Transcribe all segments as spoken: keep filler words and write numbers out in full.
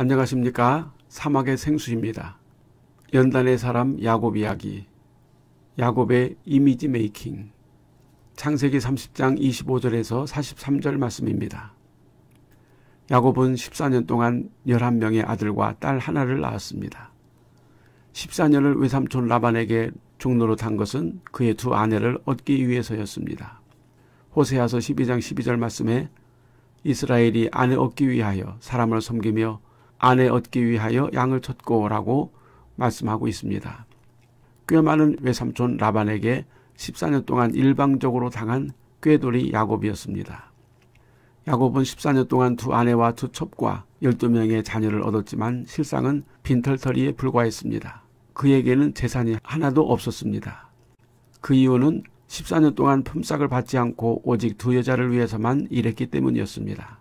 안녕하십니까. 사막의 생수입니다. 연단의 사람 야곱 이야기, 야곱의 이미지 메이킹, 창세기 삼십 장 이십오 절에서 사십삼 절 말씀입니다. 야곱은 십사 년 동안 열한 명의 아들과 딸 하나를 낳았습니다. 십사 년을 외삼촌 라반에게 종로로 탄 것은 그의 두 아내를 얻기 위해서였습니다. 호세아서 십이 장 십이 절 말씀에 이스라엘이 아내 얻기 위하여 사람을 섬기며 아내 얻기 위하여 양을 쳤고 라고 말씀하고 있습니다. 꽤 많은 외삼촌 라반에게 십사 년 동안 일방적으로 당한 꾀돌이 야곱이었습니다. 야곱은 십사 년 동안 두 아내와 두 첩과 열두 명의 자녀를 얻었지만 실상은 빈털터리에 불과했습니다. 그에게는 재산이 하나도 없었습니다. 그 이유는 십사 년 동안 품삯을 받지 않고 오직 두 여자를 위해서만 일했기 때문이었습니다.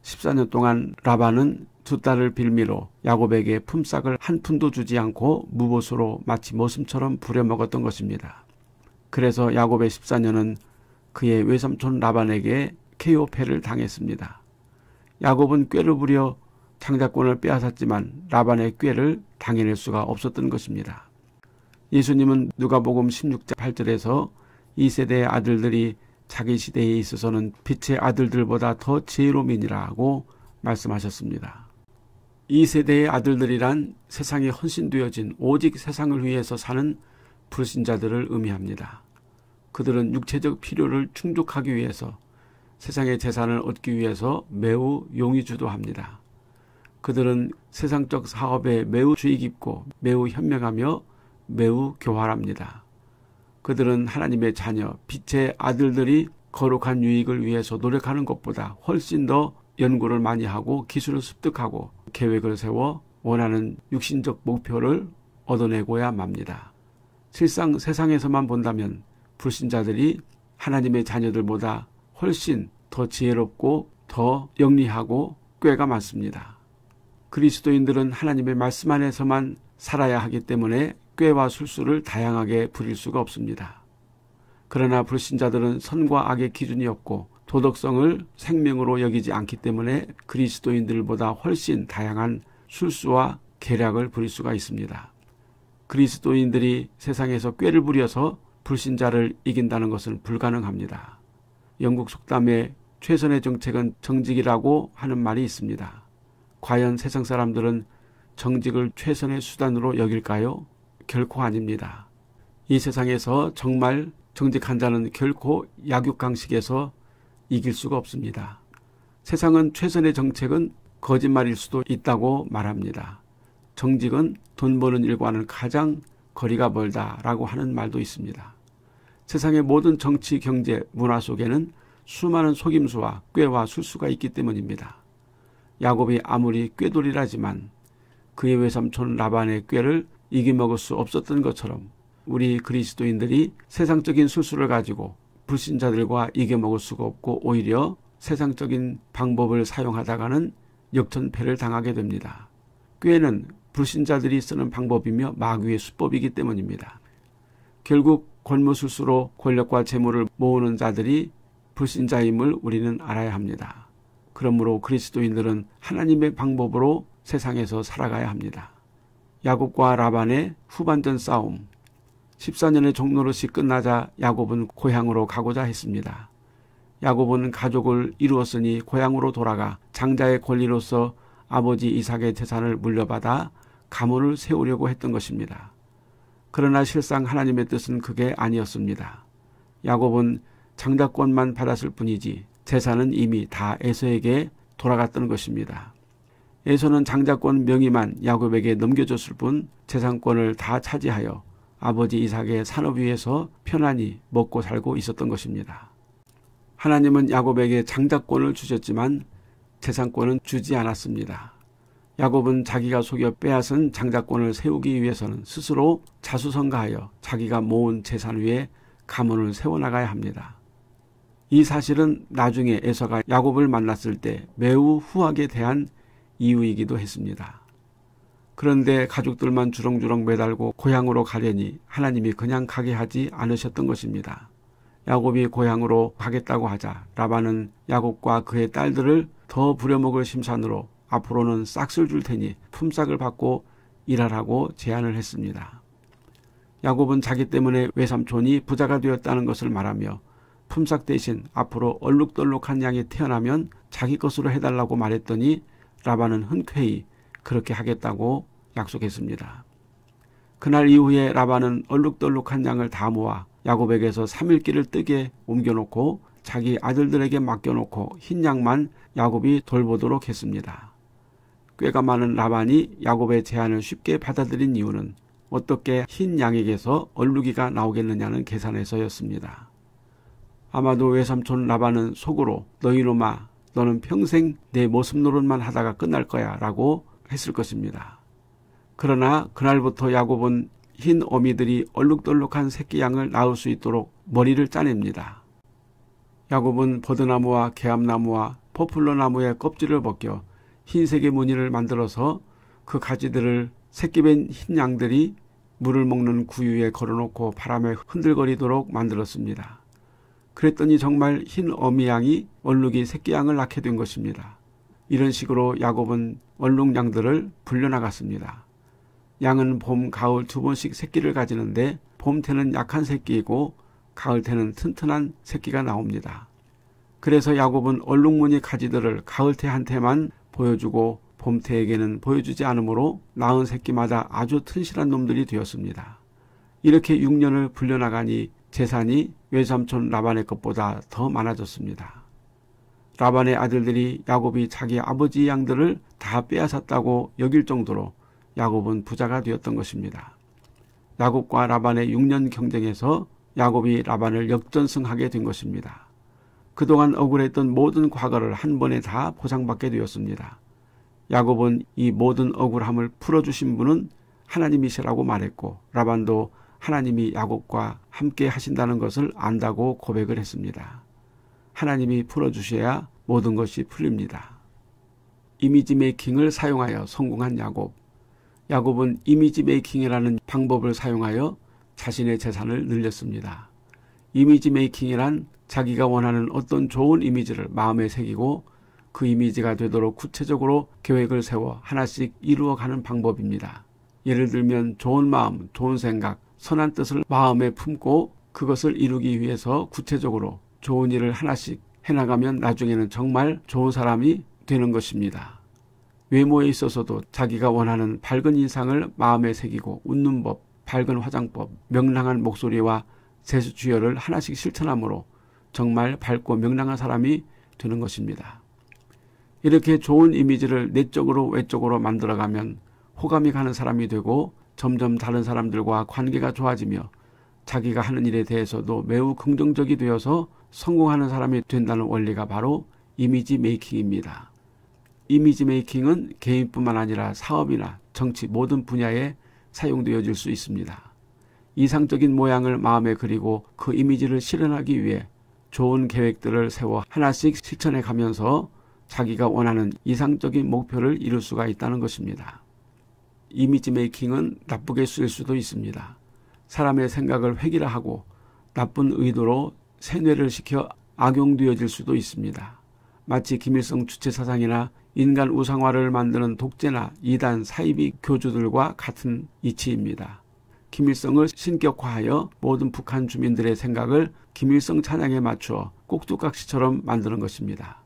십사 년 동안 라반은 두 딸을 빌미로 야곱에게 품삯을 한 푼도 주지 않고 무보수로 마치 모슴처럼 부려먹었던 것입니다. 그래서 야곱의 십사 년은 그의 외삼촌 라반에게 케이오패를 당했습니다. 야곱은 꾀를 부려 창자권을 빼앗았지만 라반의 꾀를 당해낼 수가 없었던 것입니다. 예수님은 누가복음 십육 장 팔 절에서 이 세대의 아들들이 자기 시대에 있어서는 빛의 아들들보다 더 지혜로민이라고 말씀하셨습니다. 이 세대의 아들들이란 세상에 헌신되어진 오직 세상을 위해서 사는 불신자들을 의미합니다. 그들은 육체적 필요를 충족하기 위해서 세상의 재산을 얻기 위해서 매우 용의주도합니다. 그들은 세상적 사업에 매우 주의 깊고 매우 현명하며 매우 교활합니다. 그들은 하나님의 자녀, 빛의 아들들이 거룩한 유익을 위해서 노력하는 것보다 훨씬 더 연구를 많이 하고 기술을 습득하고 계획을 세워 원하는 육신적 목표를 얻어내고야 맙니다. 실상 세상에서만 본다면 불신자들이 하나님의 자녀들보다 훨씬 더 지혜롭고 더 영리하고 꾀가 많습니다. 그리스도인들은 하나님의 말씀 안에서만 살아야 하기 때문에 꾀와 술수를 다양하게 부릴 수가 없습니다. 그러나 불신자들은 선과 악의 기준이 없고 도덕성을 생명으로 여기지 않기 때문에 그리스도인들보다 훨씬 다양한 술수와 계략을 부릴 수가 있습니다. 그리스도인들이 세상에서 꾀를 부려서 불신자를 이긴다는 것은 불가능합니다. 영국 속담에 최선의 정책은 정직이라고 하는 말이 있습니다. 과연 세상 사람들은 정직을 최선의 수단으로 여길까요? 결코 아닙니다. 이 세상에서 정말 정직한 자는 결코 약육강식에서 이길 수가 없습니다. 세상은 최선의 정책은 거짓말일 수도 있다고 말합니다. 정직은 돈 버는 일과는 가장 거리가 멀다라고 하는 말도 있습니다. 세상의 모든 정치, 경제, 문화 속에는 수많은 속임수와 꾀와 술수가 있기 때문입니다. 야곱이 아무리 꾀돌이라지만 그의 외삼촌 라반의 꾀를 이기먹을 수 없었던 것처럼 우리 그리스도인들이 세상적인 술수를 가지고 불신자들과 이겨먹을 수가 없고 오히려 세상적인 방법을 사용하다가는 역전패를 당하게 됩니다. 꾀는 불신자들이 쓰는 방법이며 마귀의 수법이기 때문입니다. 결국 권모술수로 권력과 재물을 모으는 자들이 불신자임을 우리는 알아야 합니다. 그러므로 그리스도인들은 하나님의 방법으로 세상에서 살아가야 합니다. 야곱과 라반의 후반전 싸움, 십사 년의 종노릇이 끝나자 야곱은 고향으로 가고자 했습니다. 야곱은 가족을 이루었으니 고향으로 돌아가 장자의 권리로서 아버지 이삭의 재산을 물려받아 가문을 세우려고 했던 것입니다. 그러나 실상 하나님의 뜻은 그게 아니었습니다. 야곱은 장자권만 받았을 뿐이지 재산은 이미 다 에서에게 돌아갔던 것입니다. 에서는 장자권 명의만 야곱에게 넘겨줬을 뿐 재산권을 다 차지하여 아버지 이삭의 산업 위에서 편안히 먹고 살고 있었던 것입니다. 하나님은 야곱에게 장자권을 주셨지만 재산권은 주지 않았습니다. 야곱은 자기가 속여 빼앗은 장자권을 세우기 위해서는 스스로 자수성가하여 자기가 모은 재산 위에 가문을 세워나가야 합니다. 이 사실은 나중에 에서가 야곱을 만났을 때 매우 후하게 대한 이유이기도 했습니다. 그런데 가족들만 주렁주렁 매달고 고향으로 가려니 하나님이 그냥 가게 하지 않으셨던 것입니다. 야곱이 고향으로 가겠다고 하자 라반은 야곱과 그의 딸들을 더 부려먹을 심산으로 앞으로는 싹쓸 줄 테니 품삯을 받고 일하라고 제안을 했습니다. 야곱은 자기 때문에 외삼촌이 부자가 되었다는 것을 말하며 품삯 대신 앞으로 얼룩덜룩한 양이 태어나면 자기 것으로 해달라고 말했더니 라반은 흔쾌히 그렇게 하겠다고 약속했습니다. 그날 이후에 라반은 얼룩덜룩한 양을 다 모아 야곱에게서 삼일길을 뜨게 옮겨놓고 자기 아들들에게 맡겨놓고 흰 양만 야곱이 돌보도록 했습니다. 꾀가 많은 라반이 야곱의 제안을 쉽게 받아들인 이유는 어떻게 흰 양에게서 얼룩이가 나오겠느냐는 계산에서였습니다. 아마도 외삼촌 라반은 속으로 너희놈아 너는 평생 내 모습 노릇만 하다가 끝날 거야 라고 했을 것입니다. 그러나 그날부터 야곱은 흰 어미들이 얼룩덜룩한 새끼 양을 낳을 수 있도록 머리를 짜냅니다. 야곱은 버드나무와 개암나무와 포플러나무의 껍질을 벗겨 흰색의 무늬를 만들어서 그 가지들을 새끼뱀 흰 양들이 물을 먹는 구유에 걸어놓고 바람에 흔들거리도록 만들었습니다. 그랬더니 정말 흰 어미 양이 얼룩이 새끼 양을 낳게 된 것입니다. 이런 식으로 야곱은 얼룩 양들을 불려나갔습니다. 양은 봄, 가을 두 번씩 새끼를 가지는데 봄 태는 약한 새끼이고 가을 태는 튼튼한 새끼가 나옵니다. 그래서 야곱은 얼룩무늬 가지들을 가을 태한테만 보여주고 봄 태에게는 보여주지 않으므로 낳은 새끼마다 아주 튼실한 놈들이 되었습니다. 이렇게 육 년을 불려나가니 재산이 외삼촌 라반의 것보다 더 많아졌습니다. 라반의 아들들이 야곱이 자기 아버지 양들을 다 빼앗았다고 여길 정도로 야곱은 부자가 되었던 것입니다. 야곱과 라반의 육 년 경쟁에서 야곱이 라반을 역전승하게 된 것입니다. 그동안 억울했던 모든 과거를 한 번에 다 보상받게 되었습니다. 야곱은 이 모든 억울함을 풀어주신 분은 하나님이시라고 말했고 라반도 하나님이 야곱과 함께 하신다는 것을 안다고 고백을 했습니다. 하나님이 풀어주셔야 모든 것이 풀립니다. 이미지 메이킹을 사용하여 성공한 야곱. 야곱은 이미지 메이킹이라는 방법을 사용하여 자신의 재산을 늘렸습니다. 이미지 메이킹이란 자기가 원하는 어떤 좋은 이미지를 마음에 새기고 그 이미지가 되도록 구체적으로 계획을 세워 하나씩 이루어가는 방법입니다. 예를 들면 좋은 마음, 좋은 생각, 선한 뜻을 마음에 품고 그것을 이루기 위해서 구체적으로 좋은 일을 하나씩 해나가면 나중에는 정말 좋은 사람이 되는 것입니다. 외모에 있어서도 자기가 원하는 밝은 인상을 마음에 새기고 웃는 법, 밝은 화장법, 명랑한 목소리와 세수주여를 하나씩 실천함으로 정말 밝고 명랑한 사람이 되는 것입니다. 이렇게 좋은 이미지를 내적으로 외적으로 만들어가면 호감이 가는 사람이 되고 점점 다른 사람들과 관계가 좋아지며 자기가 하는 일에 대해서도 매우 긍정적이 되어서 성공하는 사람이 된다는 원리가 바로 이미지 메이킹입니다. 이미지 메이킹은 개인뿐만 아니라 사업이나 정치 모든 분야에 사용되어질 수 있습니다. 이상적인 모양을 마음에 그리고 그 이미지를 실현하기 위해 좋은 계획들을 세워 하나씩 실천해 가면서 자기가 원하는 이상적인 목표를 이룰 수가 있다는 것입니다. 이미지 메이킹은 나쁘게 쓰일 수도 있습니다. 사람의 생각을 회기라 하고 나쁜 의도로 세뇌를 시켜 악용되어질 수도 있습니다. 마치 김일성 주체사상이나 인간 우상화를 만드는 독재나 이단 사이비 교주들과 같은 이치입니다. 김일성을 신격화하여 모든 북한 주민들의 생각을 김일성 찬양에 맞추어 꼭두각시처럼 만드는 것입니다.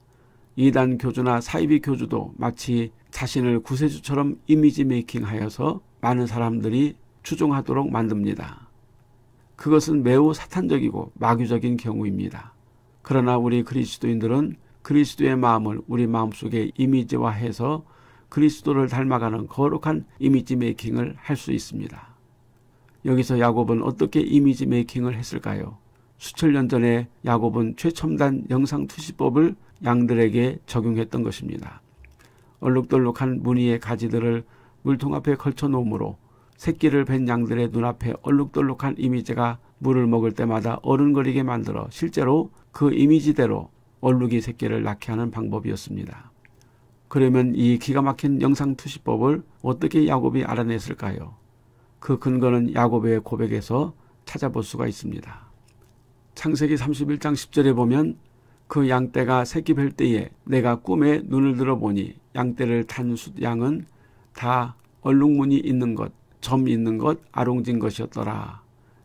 이단 교주나 사이비 교주도 마치 자신을 구세주처럼 이미지 메이킹하여서 많은 사람들이 추종하도록 만듭니다. 그것은 매우 사탄적이고 마귀적인 경우입니다. 그러나 우리 그리스도인들은 그리스도의 마음을 우리 마음속에 이미지화해서 그리스도를 닮아가는 거룩한 이미지 메이킹을 할 수 있습니다. 여기서 야곱은 어떻게 이미지 메이킹을 했을까요? 수천 년 전에 야곱은 최첨단 영상투시법을 양들에게 적용했던 것입니다. 얼룩덜룩한 무늬의 가지들을 물통 앞에 걸쳐 놓음으로 새끼를 뵌 양들의 눈앞에 얼룩덜룩한 이미지가 물을 먹을 때마다 어른거리게 만들어 실제로 그 이미지대로 얼룩이 새끼를 낳게 하는 방법이었습니다. 그러면 이 기가 막힌 영상투시법을 어떻게 야곱이 알아냈을까요? 그 근거는 야곱의 고백에서 찾아볼 수가 있습니다. 창세기 삼십일 장 십 절에 보면 그 양떼가 새끼 뵐 때에 내가 꿈에 눈을 들어보니 양떼를 탄 양은 다 얼룩무늬 있는 것, 점 있는 것, 아롱진 것이었더라.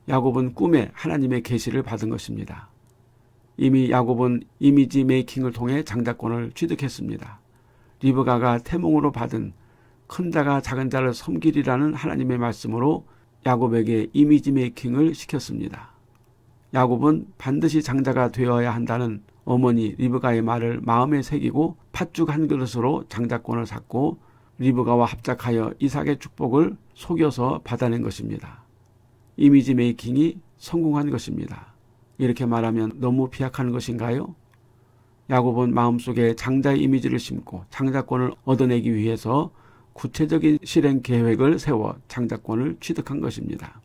야곱은 꿈에 하나님의 계시를 받은 것입니다. 이미 야곱은 이미지 메이킹을 통해 장자권을 취득했습니다. 리브가가 태몽으로 받은 큰 자가 작은 자를 섬기리라는 하나님의 말씀으로 야곱에게 이미지 메이킹을 시켰습니다. 야곱은 반드시 장자가 되어야 한다는 어머니 리브가의 말을 마음에 새기고 팥죽 한 그릇으로 장자권을 샀고 리브가와 합작하여 이삭의 축복을 속여서 받아낸 것입니다. 이미지 메이킹이 성공한 것입니다. 이렇게 말하면 너무 비약한 것인가요? 야곱은 마음속에 장자의 이미지를 심고 장자권을 얻어내기 위해서 구체적인 실행 계획을 세워 장자권을 취득한 것입니다.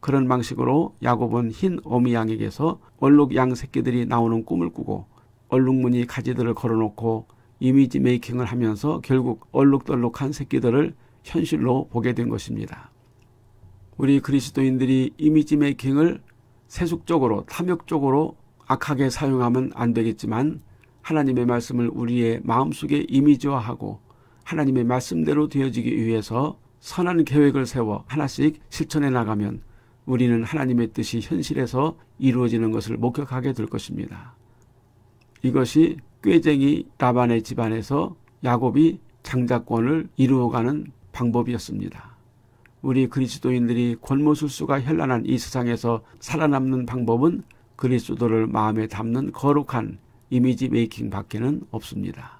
그런 방식으로 야곱은 흰 어미양에게서 얼룩 양 새끼들이 나오는 꿈을 꾸고 얼룩무늬 가지들을 걸어놓고 이미지 메이킹을 하면서 결국 얼룩덜룩한 새끼들을 현실로 보게 된 것입니다. 우리 그리스도인들이 이미지 메이킹을 세속적으로 탐욕적으로 악하게 사용하면 안 되겠지만 하나님의 말씀을 우리의 마음속에 이미지화하고 하나님의 말씀대로 되어지기 위해서 선한 계획을 세워 하나씩 실천해 나가면 우리는 하나님의 뜻이 현실에서 이루어지는 것을 목격하게 될 것입니다. 이것이 꾀쟁이 라반의 집안에서 야곱이 장자권을 이루어가는 방법이었습니다. 우리 그리스도인들이 권모술수가 현란한 이 세상에서 살아남는 방법은 그리스도를 마음에 담는 거룩한 이미지 메이킹 밖에는 없습니다.